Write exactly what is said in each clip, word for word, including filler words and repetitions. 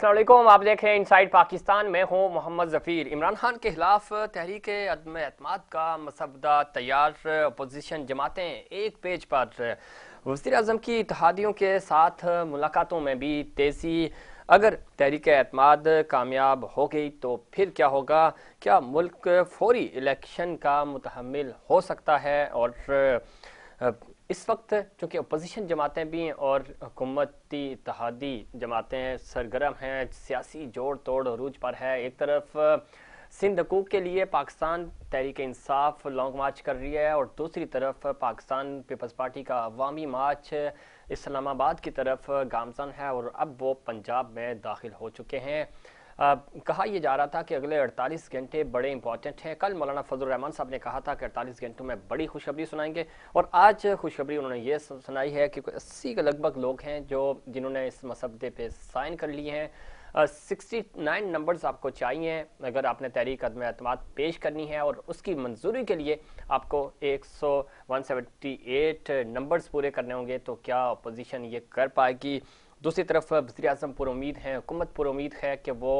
अस्सलाम वालेकुम, आप देख रहे हैं इनसाइड पाकिस्तान में हूँ मोहम्मद ज़फ़ीर। इमरान खान के खिलाफ तहरीक अदम एतमाद का मसवदा तैयार, अपोजिशन जमातें एक पेज पर। वज़ीर आज़म की इत्तहादियों के साथ मुलाकातों में भी तेज़ी। अगर तहरीक एतमाद कामयाब हो गई तो फिर क्या होगा? क्या मुल्क फौरी इलेक्शन का मुतहम्मिल हो सकता है? और इस वक्त चूँकि अपोजिशन जमातें भी और हुकूमती इत्तहादी जमातें सरगर्म हैं, सियासी जोड़ तोड़ अरूज पर है। एक तरफ सिंध हकूक़ के लिए पाकिस्तान तहरीक इंसाफ लॉन्ग मार्च कर रही है और दूसरी तरफ पाकिस्तान पीपल्स पार्टी का अवामी मार्च इस्लामाबाद की तरफ गामजन है और अब वो पंजाब में दाखिल हो चुके हैं। आ, कहा यह जा रहा था कि अगले अड़तालीस घंटे बड़े इंपॉर्टेंट हैं। कल मौलाना फजल रहमान साहब ने कहा था कि अड़तालीस घंटों में बड़ी खुशखबरी सुनाएंगे और आज खुशखबरी उन्होंने ये सुनाई है कि अस्सी के लगभग लोग हैं जो जिन्होंने इस मसवदे पे साइन कर लिए हैं। सिक्सटी नाइन नंबर्स आपको चाहिए अगर आपने तहरीक अदम एतमाद पेश करनी है और उसकी मंजूरी के लिए आपको एक सौ वन सेवेंटी एट नंबर्स पूरे करने होंगे। तो क्या अपोजिशन ये कर पाएगी? दूसरी तरफ वज़ीर आज़म पुर उम्मीद हैं, हुकूमत पुर उम्मीद है कि वो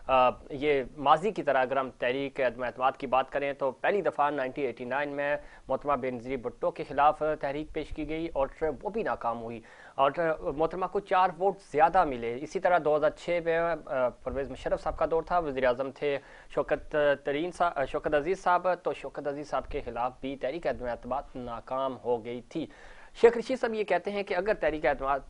आ, ये माजी की तरह अगर हम तहरीक अदम एतमाद की बात करें तो पहली दफ़ा नाइनटीन एटी नाइन में मोहतरमा बेनज़ीर भुट्टो के ख़िलाफ़ तहरीक पेश की गई और वो भी नाकाम हुई और मोहतरमा को चार वोट ज़्यादा मिले। इसी तरह दो हज़ार छः में परवेज़ मुशर्रफ साहब का दौर था, वज़ीर आज़म थे शौकत तरीन साहब, शौकत अजीज़ साहब, तो शौकत अजीज़ साहब के ख़िलाफ़ भी तहरीक अदम एतमाद नाकाम हो गई थी। शेख रशीद साहब ये कहते हैं कि अगर तहरीक एतमाद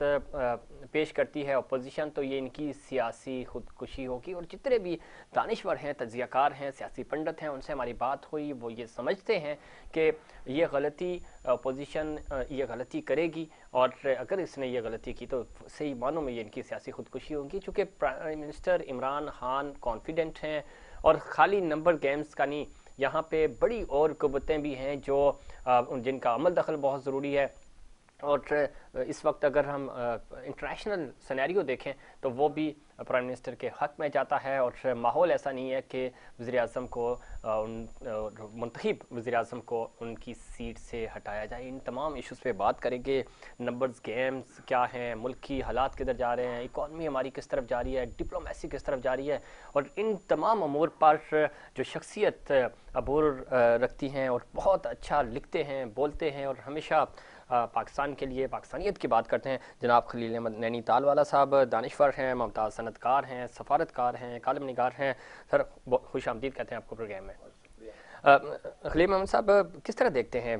पेश करती है अपोजिशन तो ये इनकी सियासी खुदकुशी होगी। और जितने भी दानिश्वर हैं, तजियाकार हैं, सियासी पंडित हैं, उनसे हमारी बात हुई, वो ये समझते हैं कि ये गलती अपोजिशन ये गलती करेगी और अगर इसने ये गलती की तो सही मानों में ये इनकी सियासी खुदकुशी होगी। चूँकि prime minister Imran Khan confident हैं और खाली नंबर गेम्स का नहीं, यहाँ पर बड़ी और कुवतें भी हैं जो जिनका अमल दखल बहुत ज़रूरी है। और इस वक्त अगर हम इंटरनेशनल सिनेरियो देखें तो वो भी प्राइम मिनिस्टर के हक़ में जाता है और माहौल ऐसा नहीं है कि वज़ीर आज़म को उन मुंतखब वज़ीर आज़म को उनकी सीट से हटाया जाए। इन तमाम इशूज़ पे बात करेंगे। नंबर्स गेम्स क्या हैं, मुल्क की हालात किधर जा रहे हैं, इकॉनमी हमारी किस तरफ जा रही है, डिप्लोमेसी किस तरफ जा रही है और इन तमाम अमूर पर जो शख्सियत अबूर रखती हैं और बहुत अच्छा लिखते हैं, बोलते हैं और हमेशा पाकिस्तान के लिए पाकिस्तानियत की बात करते हैं, जनाब खलील अहमद नैनी ताल वाला साहब दानिश्वर हैं, मुमताज़ सनतकार हैं, सफारतकार हैं, कालम निगार हैं। सर खुश आमदीद कहते हैं आपको प्रोग्राम में। खलील अहमद साहब, किस तरह देखते हैं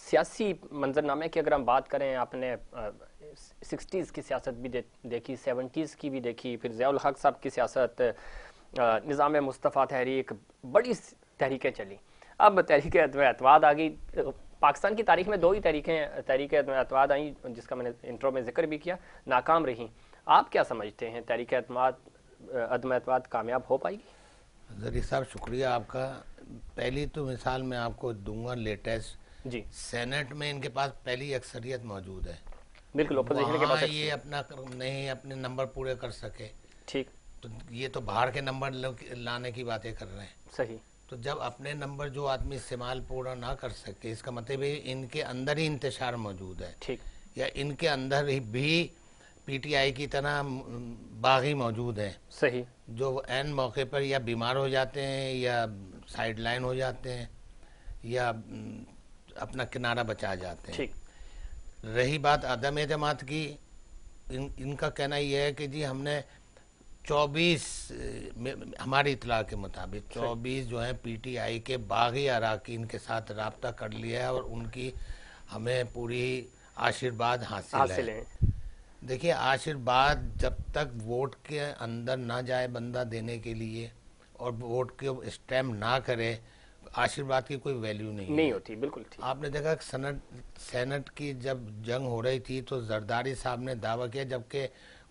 सियासी मंजरनामे की अगर हम बात करें? आपने सिक्सटीज़ की सियासत भी दे, देखी, सेवेंटीज़ की भी देखी, फिर ज़ियाउल हक साहब की सियासत, निज़ाम मुस्तफ़ा तहरीक, बड़ी तहरीकें चली। अब तहरीक अदम एतमाद आ गई। पाकिस्तान की तारीख में दो ही तहरीकें तहरीक अदम एतमाद आई जिसका मैंने इंट्रो में जिक्र भी किया, नाकाम रही। आप क्या समझते हैं, तहरीक एतमाद अदम एतमाद कामयाब हो पाएगी? ज़री साहब शुक्रिया आपका। पहली तो मिसाल मैं आपको दूंगा लेटेस्ट जी, सेनेट में इनके पास पहली अक्सरियत मौजूद है, बिल्कुल अपोजिशन के पास ये अपना नहीं अपने नंबर पूरे कर सके, ठीक, तो ये तो बाहर के नंबर लाने की बातें कर रहे हैं, सही। तो जब अपने नंबर जो आदमी इस्तेमाल पूरा ना कर सके, इसका मतलब है इनके अंदर ही इंतशार मौजूद है, ठीक, या इनके अंदर ही भी पीटीआई की तरह बागी मौजूद है, सही, जो एन मौके पर या बीमार हो जाते हैं या साइड लाइन हो जाते हैं या अपना किनारा बचा जाते हैं, ठीक। रही बात अदम एतमाद की, इन, इनका कहना यह है कि जी हमने चौबीस हमारी इतला के मुताबिक चौबीस जो है पीटीआई के बागी अराकीन के साथ रब्ता कर लिया है और उनकी हमें पूरी आशीर्वाद हासिल, हासिल है, है। देखिए आशीर्वाद जब तक वोट के अंदर ना जाए बंदा देने के लिए और वोट के स्टैम्प ना करे, आशीर्वाद की कोई वैल्यू नहीं नहीं होती, बिल्कुल ठीक। आपने देखा सेनेट सेनेट की जब जंग हो रही थी तो जरदारी साहब ने दावा किया, जबकि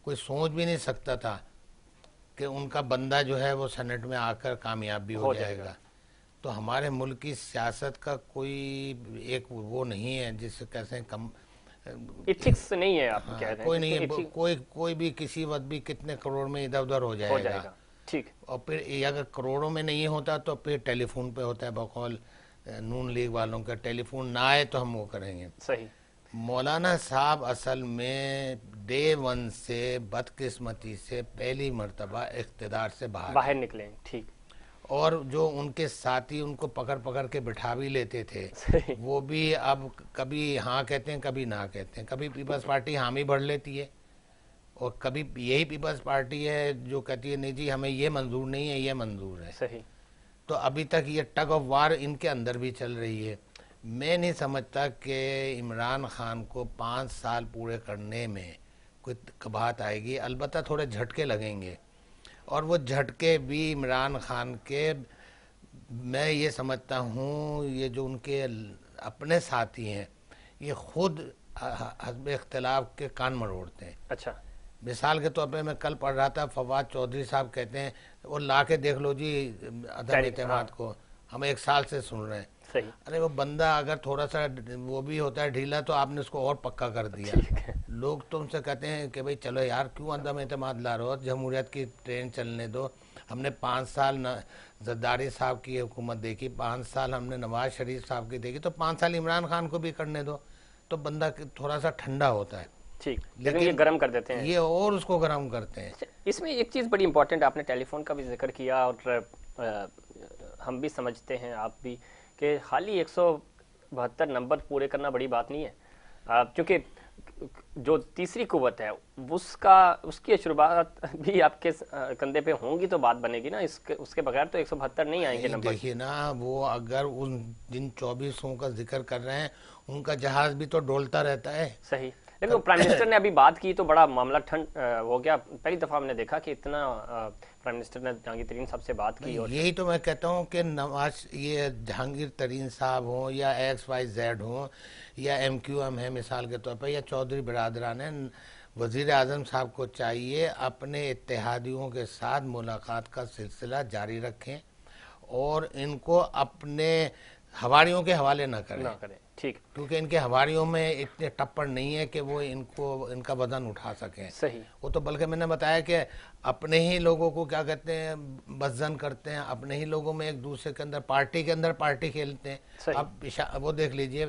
कोई सोच भी नहीं सकता था कि उनका बंदा जो है वो सेनेट में आकर कामयाब भी हो, हो जाएगा।, जाएगा तो हमारे मुल्क की सियासत का कोई एक वो नहीं है जिससे कैसे हैं कम इथिक्स नहीं है, आप हाँ, कह रहे हैं कोई नहीं है, कोई कोई भी किसी वक्त भी कितने करोड़ में इधर उधर हो जाएगा, ठीक। और फिर अगर करोड़ों में नहीं होता तो फिर टेलीफोन पे होता है, बकौल नून लीग वालों का, टेलीफोन ना आए तो हम वो करेंगे, सही। मौलाना साहब असल में डे वन से बदकिस्मती से पहली मरतबा इख्तिदार से बाहर बाहर निकले, ठीक, और जो उनके साथी उनको पकड़ पकड़ के बिठा भी लेते थे वो भी अब कभी हाँ कहते हैं कभी ना कहते हैं। कभी पीपल्स पार्टी हामी भर लेती है और कभी यही पीपल्स पार्टी है जो कहती है नहीं जी हमें ये मंजूर नहीं है, ये मंजूर है। सही। तो अभी तक ये टग ऑफ वार इनके अंदर भी चल रही है। मैं नहीं समझता कि इमरान खान को पाँच साल पूरे करने में कोई कबाहत आएगी, अलबत्ता थोड़े झटके लगेंगे और वो झटके भी इमरान खान के, मैं ये समझता हूँ ये जो उनके अपने साथी हैं ये खुद हस्ब इख्तिलाफ के कान मरोड़ते हैं। अच्छा, मिसाल के तौर पे मैं कल पढ़ रहा था फवाद चौधरी साहब कहते हैं वो ला के देख लो जी अदम एतमाद को, हम एक साल से सुन रहे हैं। सही। अरे वो बंदा अगर थोड़ा सा वो भी होता है ढीला तो आपने उसको और पक्का कर दिया। लोग तुमसे कहते हैं कि भाई चलो यार क्यों अदम एतमाद ला रहे हो, जमहूरियत की ट्रेन चलने दो। हमने पाँच साल जरदारी साहब की हुकूमत देखी, पाँच साल हमने नवाज शरीफ साहब की देखी, तो पाँच साल इमरान खान को भी करने दो तो बंदा थोड़ा सा ठंडा होता है। ठीक, लेकिन ये गर्म कर देते हैं, ये और उसको गर्म करते हैं। इसमें एक चीज़ बड़ी इंपॉर्टेंट, आपने टेलीफोन का भी जिक्र किया और आ, हम भी समझते हैं आप भी, कि खाली एक सौ बहत्तर नंबर पूरे करना बड़ी बात नहीं है, क्योंकि जो तीसरी कुव्वत है उसका उसकी शुरुआत भी आपके कंधे पे होंगी तो बात बनेगी ना, इसके उसके बगैर तो एक सौ बहत्तर नहीं आएंगे नंबर। देखिए ना वो अगर उन जिन चौबीसों का जिक्र कर रहे हैं उनका जहाज भी तो डोलता रहता है। सही, लेकिन वो प्राइम मिनिस्टर ने अभी बात की तो बड़ा मामला ठंड हो गया। पहली दफ़ा हमने देखा कि इतना प्राइम मिनिस्टर ने जहांगीर तरीन साहब से बात की। और यही तो मैं कहता हूँ कि नवाज ये जहांगीर तरीन साहब हों या एक्स वाई जेड हों या एम क्यू एम है मिसाल के तौर पर या चौधरी बरादरान है, वज़ीर आज़म साहब को चाहिए अपने इत्तेहादियों के साथ मुलाकात का सिलसिला जारी रखें और इनको अपने हवालियों के हवाले ना करें ना करें ठीक, क्योंकि इनके हवालियों में इतने टप्पड़ नहीं है कि वो इनको इनका वजन उठा सकें। सही, वो तो बल्कि मैंने बताया कि अपने ही लोगों को क्या कहते हैं वजन करते हैं, अपने ही लोगों में एक दूसरे के अंदर पार्टी के अंदर पार्टी खेलते हैं। अब पेशा वो देख लीजिए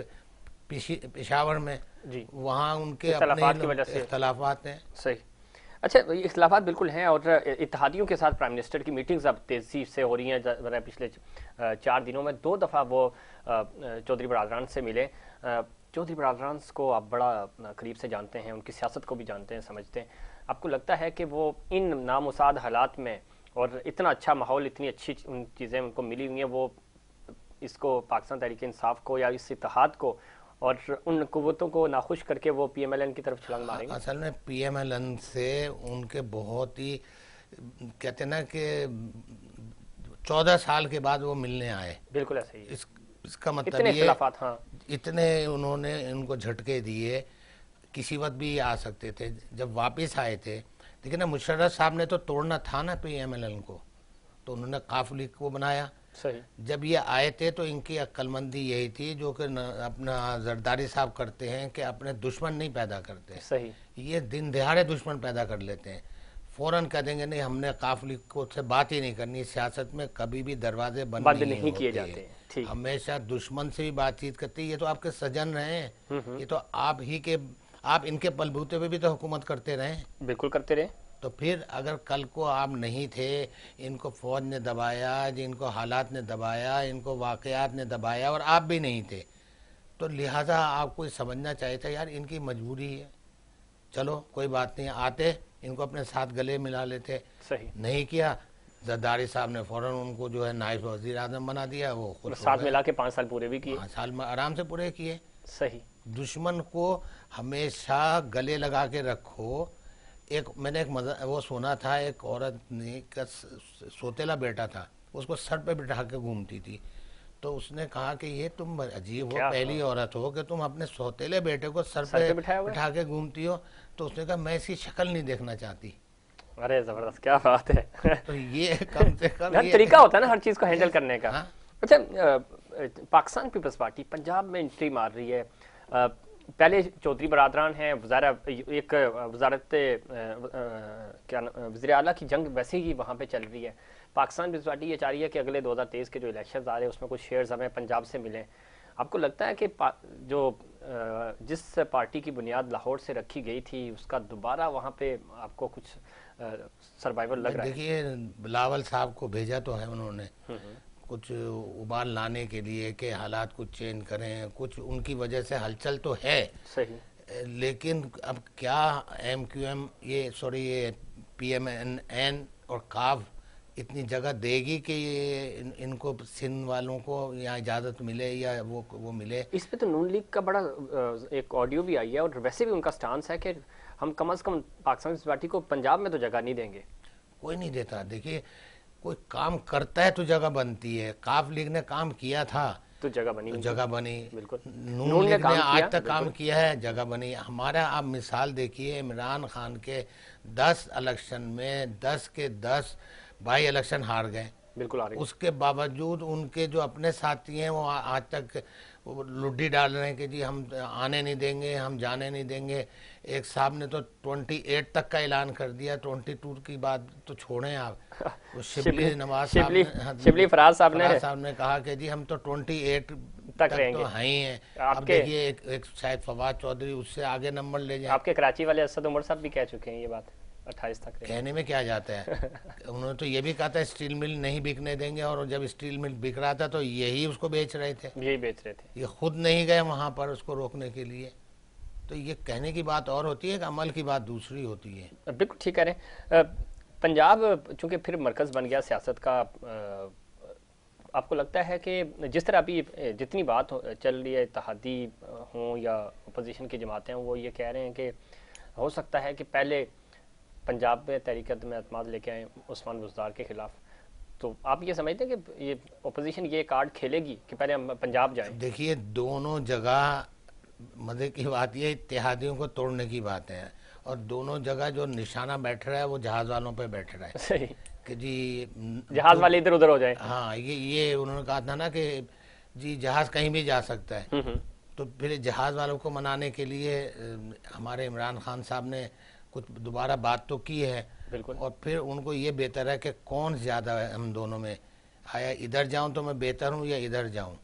पेशावर में जी, वहाँ उनके इख्तलाफात हैं। सही, अच्छा, इख्तलाफात बिल्कुल हैं और इत्तहादियों के साथ प्राइम मिनिस्टर की मीटिंग्स अब तेज़ी से हो रही हैं। पिछले चार दिनों में दो दफ़ा वो चौधरी बरादरान से मिले। चौधरी बरादरान को आप बड़ा करीब से जानते हैं, उनकी सियासत को भी जानते हैं, समझते हैं। आपको लगता है कि वो इन नामुसाद हालात में और इतना अच्छा माहौल, इतनी अच्छी चीज़ें उनको मिली हुई हैं, वो इसको पाकिस्तान तहरीक इंसाफ को या इस इत्तहाद को और उन कुव्वतों को नाखुश करके वो पीएमएलएन की तरफ छलांग मारेंगे? असल में पीएमएलएन से उनके बहुत ही कहते ना कि चौदह साल के बाद वो मिलने आए। बिल्कुल ऐसे ही इस, इसका मतलब इतने इख्तिलाफात, हाँ, इतने उन्होंने इनको झटके दिए, किसी वक्त भी आ सकते थे। जब वापस आए थे लेकिन ना मुशर्रफ साहब ने तो तोड़ना था ना पीएमएलएन को, तो उन्होंने काफ लीग को बनाया। सही। जब ये आए थे तो इनकी अक्लमंदी यही थी जो कि अपना जरदारी साहब करते हैं कि अपने दुश्मन नहीं पैदा करते। सही। ये दिन दहाड़े दुश्मन पैदा कर लेते हैं, फ़ौरन कह देंगे नहीं हमने काफ लीग को से बात ही नहीं करनी। सियासत में कभी भी दरवाजे बंद नहीं, नहीं किए जाते हैं। ठीक, हमेशा दुश्मन से भी बातचीत करते हैं। ये तो आपके सजन रहे हैं, ये तो आप ही के आप इनके बलबूते पे भी तो हुकूमत करते रहे। बिल्कुल करते रहे। तो फिर अगर कल को आप नहीं थे, इनको फौज ने दबाया, इनको हालात ने दबाया, इनको वाक़यात ने दबाया और आप भी नहीं थे, तो लिहाजा आपको समझना चाहिए था यार इनकी मजबूरी है, चलो कोई बात नहीं। आते इनको अपने साथ गले मिला लेते। सही, नहीं किया। जरदारी साहब ने फ़ौरन उनको जो है नायब वज़ीर आज़म बना दिया, वो खुद साथ मिला के पाँच साल पूरे भी किए, पाँच साल में आराम से पूरे किए। सही, दुश्मन को हमेशा गले लगा के रखो। एक मैंने एक मजा वो सुना था, एक औरत ने का सोतेला बेटा था, उसको सर पे बिठा के घूमती थी, तो उसने कहा कि ये तुम अजीब हो, पहली औरत हो कि तुम अपने सोतेले बेटे को सर, सर पे, पे बिठा, बिठा के घूमती हो। तो उसने कहा मैं इसकी शक्ल नहीं देखना चाहती। अरे जबरदस्त, क्या बात है। तो ये कम से कम ये तरीका होता है ना हर चीज़ को हैंडल करने का। अच्छा, पाकिस्तान पीपल्स पार्टी पंजाब में एंट्री मार रही है। पहले चौधरी बरादरान हैं, वज़ारा एक वजारत क्या वज़ीर आला की जंग वैसे ही वहाँ पे चल रही है। पाकिस्तान पीपल्स पार्टी ये चाह रही है कि अगले दो हज़ार तेईस के जो इलेक्शन आ रहे हैं उसमें कुछ शेयर्स हमें पंजाब से मिलें। आपको लगता है कि जो जिस पार्टी की बुनियाद लाहौर से रखी गई थी उसका दोबारा वहाँ पे आपको कुछ सर्वाइवल लग रहा है? देखिए, बिलावल साहब को भेजा तो है उन्होंने कुछ उबाल लाने के लिए कि हालात कुछ चेंज करें, कुछ उनकी वजह से हलचल तो है सही, लेकिन अब क्या एम क्यू एम ये सॉरी ये पी एम एन एन और काफ इतनी जगह देगी कि ये इन, इनको सिंध वालों को यहाँ इजाज़त मिले या वो वो मिले। इस पे तो नून लीग का बड़ा एक ऑडियो भी आई है और वैसे भी उनका स्टांस है कि हम कम अज़ कम पाकिस्तान पीपल्स पार्टी को पंजाब में तो जगह नहीं देंगे। कोई नहीं देता। देखिए, कोई काम करता है तो जगह बनती है। काफ लीग ने काम किया था तो जगह बनी, तो जगह बनी। बिल्कुल, नून लीग ने आज तक काम किया है, जगह बनी। हमारा आप मिसाल देखिए, इमरान खान के दस इलेक्शन में दस के दस भाई इलेक्शन हार गए। बिल्कुल हार गए। उसके बावजूद उनके जो अपने साथी हैं वो आज तक लुड्डी डाल रहे हैं कि जी हम आने नहीं देंगे, हम जाने नहीं देंगे। एक साहब ने तो अट्ठाईस तक का ऐलान कर दिया, बाईस की बात तो छोड़ें आप। तो शिबली नवाज साहब, शिबली फराज साहब ने साहब ने कहा कि जी हम तो अट्ठाईस तक रहेंगे। हाँ ही है। अब देखिए एक, एक शायद फवाद चौधरी उससे आगे नंबर ले जाए। आपके कराची वाले असद उमर साहब भी कह चुके हैं ये बात। अट्ठाईस तक कहने में क्या जाता है। उन्होंने तो ये भी कहा था स्टील मिल नहीं बिकने देंगे, और जब स्टील मिल बिक रहा था तो यही उसको बेच रहे थे, यही बेच रहे थे। ये खुद नहीं गए वहाँ पर उसको रोकने के लिए। तो ये कहने की बात और होती है कि अमल की बात दूसरी होती है। बिल्कुल ठीक कह रहे हैं। पंजाब चूँकि फिर मरकज़ बन गया सियासत का, आपको लगता है कि जिस तरह अभी जितनी बात चल रही है, इत्तेहादी हों या अपोजिशन की जमातें हों, वो ये कह रहे हैं कि हो सकता है कि पहले पंजाब में तहरीकत में अतमाद लेके आए उस्मान बुज़दार के खिलाफ, तो आप ये समझते हैं कि ये अपोजिशन ये कार्ड खेलेगी कि पहले हम पंजाब जाएं? देखिए, दोनों जगह मजे की बात ये इत्तेहादियों को तोड़ने की बात है, और दोनों जगह जो निशाना बैठ रहा है वो जहाज़ वालों पे बैठ रहा है। सही कि जी जहाज़ तो, वाले इधर उधर हो जाए। हाँ, ये ये उन्होंने कहा था ना कि जी जहाज़ कहीं भी जा सकता है। तो फिर जहाज़ वालों को मनाने के लिए हमारे इमरान खान साहब ने कुछ दोबारा बात तो की है। बिल्कुल। और फिर उनको ये बेहतर है कि कौन ज़्यादा है हम दोनों में, आया इधर जाऊं तो मैं बेहतर हूं या इधर जाऊं,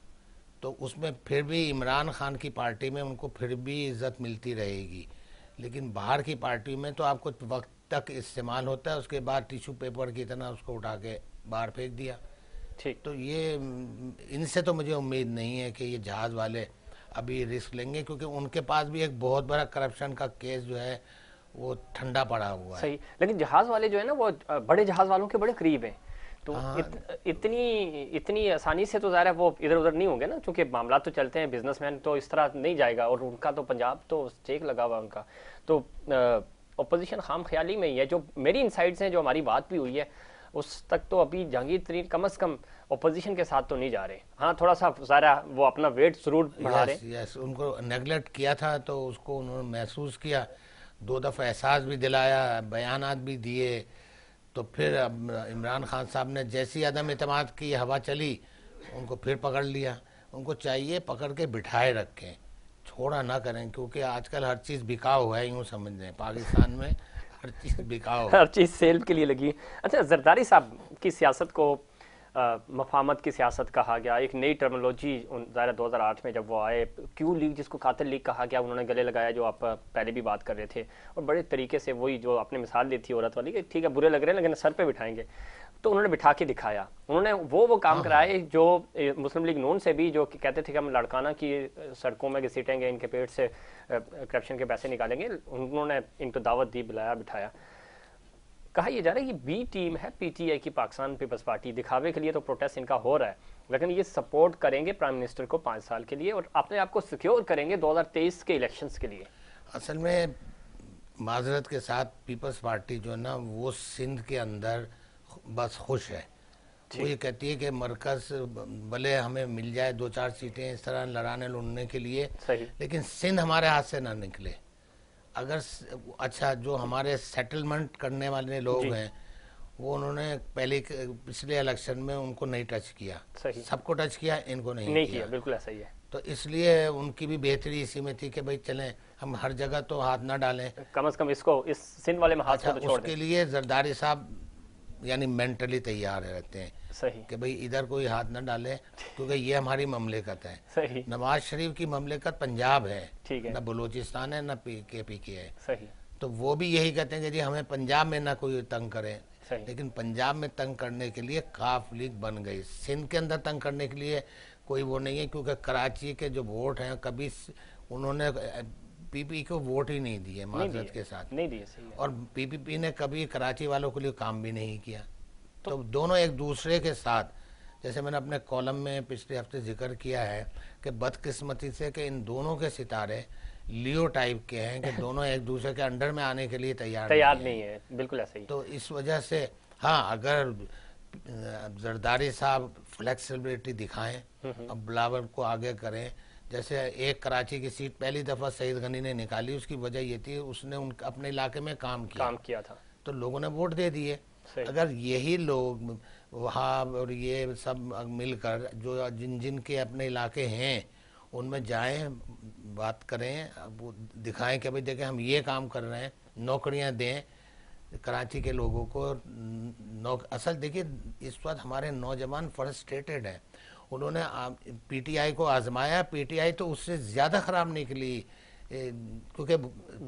तो उसमें फिर भी इमरान खान की पार्टी में उनको फिर भी इज्जत मिलती रहेगी। लेकिन बाहर की पार्टी में तो आपको वक्त तक इस्तेमाल होता है, उसके बाद टिशू पेपर की तरह उसको उठा के बाहर फेंक दिया। ठीक। तो ये इनसे तो मुझे उम्मीद नहीं है कि ये जहाज़ वाले अभी रिस्क लेंगे, क्योंकि उनके पास भी एक बहुत बड़ा करप्शन का केस जो है वो ठंडा पड़ा हुआ है। सही। लेकिन जहाज वाले जो है ना वो बड़े जहाज वालों के बड़े करीब हैं, तो हाँ। इत, इतनी इतनी आसानी से तो ज़ाहिर है वो इधर उधर नहीं होंगे ना, क्योंकि मामला तो चलते हैं। बिजनेसमैन तो इस तरह नहीं जाएगा, और उनका तो पंजाब तो स्टेक लगा हुआ उनका, तो अपोजिशन खाम ख्याली में ही है। जो मेरी इनसाइट्स हैं, जो हमारी बात भी हुई है उस तक, तो अभी जहांगीर तरीन कम अज़ कम अपोजिशन के साथ तो नहीं जा रहे। हाँ, थोड़ा सा ज़ाहिर है वो अपना वेट जरूर बढ़ा रहे। यस, उनको नेगलेक्ट किया था तो उसको उन्होंने महसूस किया, दो दफ़ा एहसास भी दिलाया, बयानात भी दिए। तो फिर अब इमरान खान साहब ने जैसी अदम एतमाद की हवा चली उनको फिर पकड़ लिया। उनको चाहिए पकड़ के बिठाए रखें, छोड़ा ना करें, क्योंकि आजकल हर चीज़ बिका हुआ है, यूँ समझ लें पाकिस्तान में हर चीज़ बिका हुआ है। हर चीज़ सेल के लिए लगी। अच्छा, जरदारी साहब की सियासत को आ, मफामत की सियासत कहा गया, एक नई टर्मोलॉजी ज़ाहिर दो हज़ार आठ में जब वो आए, क्यू लीग जिसको कातिल लीग कहा गया, उन्होंने गले लगाया, जो आप पहले भी बात कर रहे थे, और बड़े तरीके से वही जो आपने मिसाल दी थी औरत वाली कि ठीक है बुरे लग रहे हैं लेकिन सर पे बिठाएंगे, तो उन्होंने बिठा के दिखाया। उन्होंने वो वो काम कराए जो मुस्लिम लीग नून से भी जो कहते थे कि हम लड़काना की सड़कों में घसीटेंगे, इनके पेट से करप्शन के पैसे निकालेंगे, उन्होंने इनको दावत दी, बुलाया, बिठाया। कहा यह जा रहा है कि बी टीम है पीटीआई की, पाकिस्तान पीपल्स पार्टी, दिखावे के लिए तो प्रोटेस्ट इनका हो रहा है, लेकिन ये सपोर्ट करेंगे प्राइम मिनिस्टर को पाँच साल के लिए और अपने आप को सिक्योर करेंगे दो हज़ार तेईस के इलेक्शंस के लिए। असल में माजरत के साथ पीपल्स पार्टी जो ना वो सिंध के अंदर बस खुश है। वो ये कहती है कि मरकज़ भले हमें मिल जाए दो चार सीटें इस तरह लड़ाने लुड़ने के लिए, लेकिन सिंध हमारे हाथ से ना निकले। अगर अच्छा जो हमारे सेटलमेंट करने वाले लोग हैं वो उन्होंने पहले पिछले इलेक्शन में उनको नहीं टच किया, सबको टच किया, इनको नहीं, नहीं किया, किया। बिल्कुल ऐसा ही है। तो इसलिए उनकी भी बेहतरी इसी में थी कि भाई चलें हम हर जगह तो हाथ ना डालें, कम से कम इसको इस सिंध वाले में हाथ अच्छा, तो छोड़ उसके लिए जरदारी साहब यानी मेंटली तैयार रहते हैं सही कि भाई इधर कोई हाथ न डाले क्योंकि ये हमारी ममलिकत है। सही। नवाज शरीफ की ममलिकत पंजाब है, ठीक है, ना बलोचिस्तान है ना केपीके है। सही। तो वो भी यही कहते हैं कि जी हमें पंजाब में ना कोई तंग करे, लेकिन पंजाब में तंग करने के लिए काफ लीग बन गई। सिंध के अंदर तंग करने के लिए कोई वो नहीं है क्योंकि कराची के जो वोट हैं कभी उन्होंने पीपी को वोट ही नहीं दिए माजरत के साथ नहीं दिए, और पीपीपी ने कभी कराची वालों के लिए काम भी नहीं किया। तो, तो दोनों एक दूसरे के साथ, जैसे मैंने अपने कॉलम में पिछले हफ्ते जिक्र किया है कि बदकिस्मती से कि इन दोनों के सितारे लियो टाइप के हैं कि दोनों एक दूसरे के अंडर में आने के लिए तैयार तैयार नहीं, नहीं है, बिल्कुल ऐसे ही। तो इस वजह से हाँ अगर जरदारी साहब फ्लेक्सिबिलिटी दिखाएं, अब बिलावल को आगे करें, जैसे एक कराची की सीट पहली दफा सईद गनी ने निकाली, उसकी वजह ये थी उसने उन अपने इलाके में काम किया काम किया था तो लोगों ने वोट दे दिए। अगर यही लोग वहाँ और ये सब मिलकर जो जिन जिन के अपने इलाके हैं उनमें जाएं, बात करें, दिखाएं कि भाई देखें हम ये काम कर रहे हैं, नौकरियां दें कराची के लोगों को। नौ असल देखिए इस वक्त हमारे नौजवान फ्रस्ट्रेटेड हैं, उन्होंने पीटीआई को आजमाया, पीटीआई तो उससे ज्यादा खराब निकली क्योंकि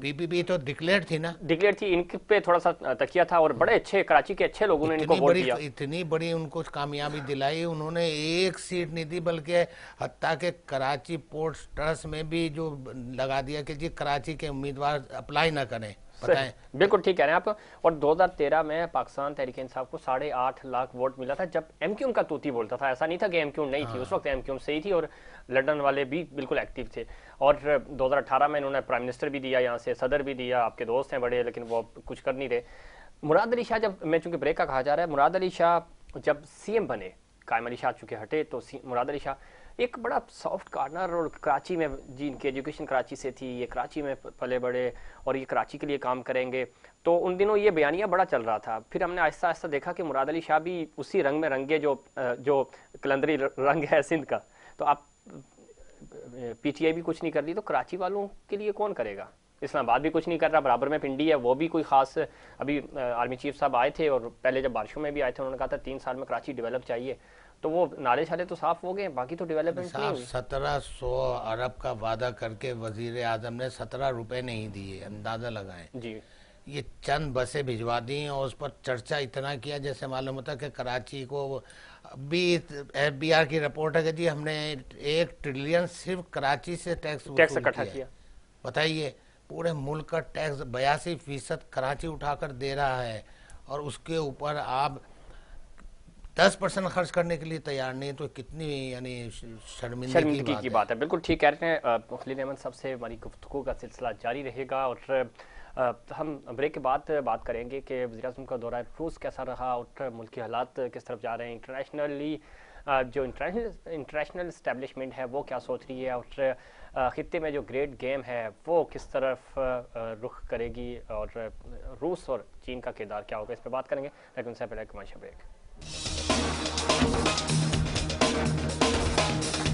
पीपीपी तो डिक्लेयर थी ना, डिक्लेयर थी, इनके पे थोड़ा सा तकिया था और बड़े अच्छे कराची के अच्छे लोगों ने इनको वोट दिया, इतनी बड़ी उनको कामयाबी दिलाई, उन्होंने एक सीट नहीं दी, बल्कि हत्ता के कराची पोर्ट ट्रस्ट में भी जो लगा दिया कि जी कराची के उम्मीदवार अप्लाई ना करें। बिल्कुल ठीक कह रहे हैं आप। और दो हज़ार तेरह में पाकिस्तान तहरीक इंसाफ को साढ़े आठ लाख वोट मिला था जब एमक्यूएम का तूती बोलता था, ऐसा नहीं था कि एमक्यूएम नहीं थी, उस वक्त एमक्यूएम सही थी और लंदन वाले भी बिल्कुल एक्टिव थे। और दो हज़ार अठारह में इन्होंने प्राइम मिनिस्टर भी दिया, यहाँ से सदर भी दिया, आपके दोस्त हैं बड़े, लेकिन वो कुछ कर नहीं रहे। मुराद अली शाह जब मैं चूंकि ब्रेक का कहा जा रहा है, मुराद अली शाह जब सीएम बने, कायम अली शाह चूंकि हटे, तो मुराद अली शाह एक बड़ा सॉफ्ट कार्नर, और कराची में जी इनकी एजुकेशन कराची से थी, ये कराची में पले बड़े और ये कराची के लिए काम करेंगे, तो उन दिनों ये बयानिया बड़ा चल रहा था। फिर हमने आहिस्ता आहिस्ता देखा कि मुराद अली शाह भी उसी रंग में रंगे जो जो कलंदरी रंग है सिंध का। तो आप पीटीआई भी कुछ नहीं कर रही तो कराची वालों के लिए कौन करेगा? इस्लामाबाद भी कुछ नहीं कर रहा, बराबर में पिंडी है, वो भी कोई खास। अभी आर्मी चीफ साहब आए थे और पहले जब बारिशों में भी आए थे, उन्होंने कहा था तीन साल में कराची डेवलप चाहिए, तो वो नाले शाले तो साफ हो गए, बाकी तो डेवलपमेंट नहीं हुई। सत्रह सौ अरब का वादा करके वजीर आजम ने सत्रह रुपए नहीं दिए, अंदाजा लगाएं जी। ये चंद बसें भिजवा दी और उस पर चर्चा इतना किया जैसे मालूम होता कि कराची को भी। एफबीआर की रिपोर्ट है कि जी हमने एक ट्रिलियन सिर्फ कराची से टैक्स टैक्स इकट्ठा किया। बताइए पूरे मुल्क का टैक्स बयासी फीसद कराची उठाकर दे रहा है और उसके ऊपर आप दस परसेंट खर्च करने के लिए तैयार नहीं, तो कितनी यानी शर्मिंदगी की, की बात है। बिल्कुल ठीक कह रहे हैं। खलील अहमद साहब से हमारी गुफ्तगू का सिलसिला जारी रहेगा और आ, हम ब्रेक के बाद बात करेंगे कि वज़ीर-ए-आज़म का दौरा रूस कैसा रहा और मुल्क के हालात किस तरफ जा रहे हैं, इंटरनेशनली जो इंटरनेशनल इंटरनेशनल इस्टेब्लिशमेंट है वो क्या सोच रही है और खित्ते में जो ग्रेट गेम है वो किस तरफ रुख करेगी और रूस और चीन का किरदार क्या होगा, इस पर बात करेंगे, लेकिन उससे पहले कमर्शियल ब्रेक।